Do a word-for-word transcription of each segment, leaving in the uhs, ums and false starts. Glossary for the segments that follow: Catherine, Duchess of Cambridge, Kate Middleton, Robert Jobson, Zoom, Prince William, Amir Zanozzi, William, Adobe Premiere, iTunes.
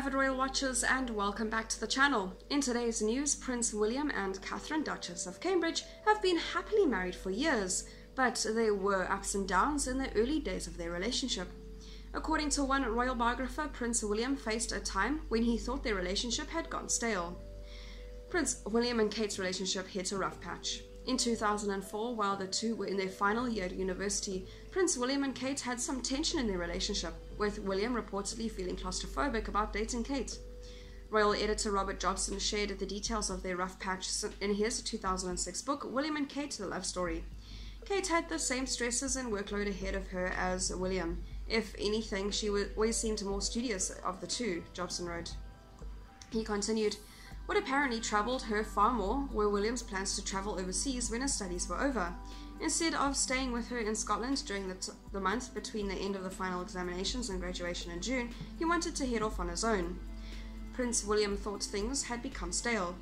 avid royal watchers, and welcome back to the channel. In today's news, Prince William and Catherine, Duchess of Cambridge, have been happily married for years, but there were ups and downs in the early days of their relationship. According to one royal biographer, Prince William faced a time when he thought their relationship had gone stale. Prince William and Kate's relationship hit a rough patch. In two thousand four, while the two were in their final year at university, Prince William and Kate had some tension in their relationship, with William reportedly feeling claustrophobic about dating Kate. Royal editor Robert Jobson shared the details of their rough patch in his two thousand six book, William and Kate, The Love Story. Kate had the same stresses and workload ahead of her as William. If anything, she always seemed more studious of the two, Jobson wrote. He continued, "What apparently troubled her far more were William's plans to travel overseas when his studies were over. Instead of staying with her in Scotland during the, t the month between the end of the final examinations and graduation in June, he wanted to head off on his own." Prince William thought things had become stale.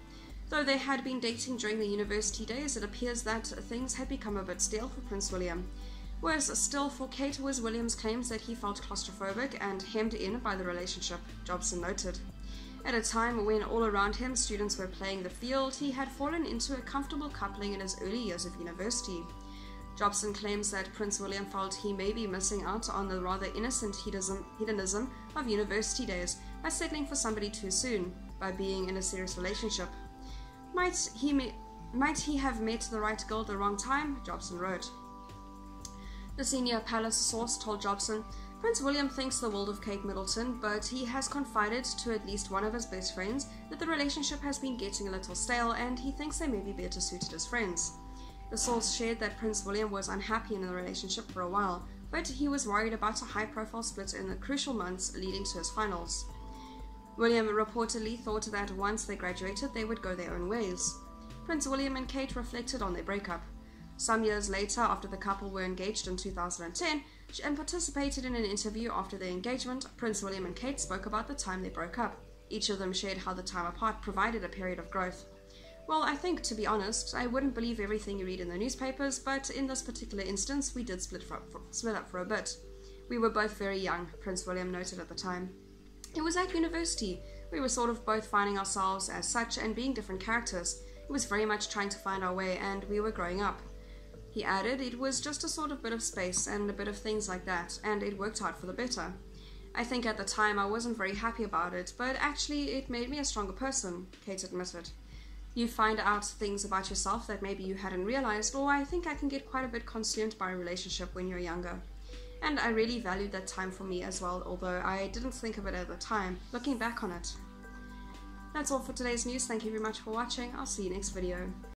Though they had been dating during the university days, it appears that things had become a bit stale for Prince William. Worse still for Kate was William's claims that he felt claustrophobic and hemmed in by the relationship, Jobson noted. At a time when all around him students were playing the field, he had fallen into a comfortable coupling in his early years of university. Jobson claims that Prince William felt he may be missing out on the rather innocent hedonism of university days by settling for somebody too soon, by being in a serious relationship. Might he, might he have met the right girl at the wrong time? Jobson wrote. The senior palace source told Jobson, "Prince William thinks the world of Kate Middleton, but he has confided to at least one of his best friends that the relationship has been getting a little stale and he thinks they may be better suited as friends." The source shared that Prince William was unhappy in the relationship for a while, but he was worried about a high-profile split in the crucial months leading to his finals. William reportedly thought that once they graduated, they would go their own ways. Prince William and Kate reflected on their breakup. Some years later, after the couple were engaged in two thousand ten and participated in an interview after their engagement, Prince William and Kate spoke about the time they broke up. Each of them shared how the time apart provided a period of growth. "Well, I think, to be honest, I wouldn't believe everything you read in the newspapers, but in this particular instance, we did split, for, for, split up for a bit. We were both very young," Prince William noted at the time. "It was at university. We were sort of both finding ourselves as such and being different characters. It was very much trying to find our way and we were growing up." He added, "It was just a sort of bit of space and a bit of things like that, and it worked out for the better. I think at the time I wasn't very happy about it, but actually it made me a stronger person," Kate admitted. "You find out things about yourself that maybe you hadn't realized, or I think I can get quite a bit consumed by a relationship when you're younger. And I really valued that time for me as well, although I didn't think of it at the time, looking back on it." That's all for today's news. Thank you very much for watching. I'll see you next video.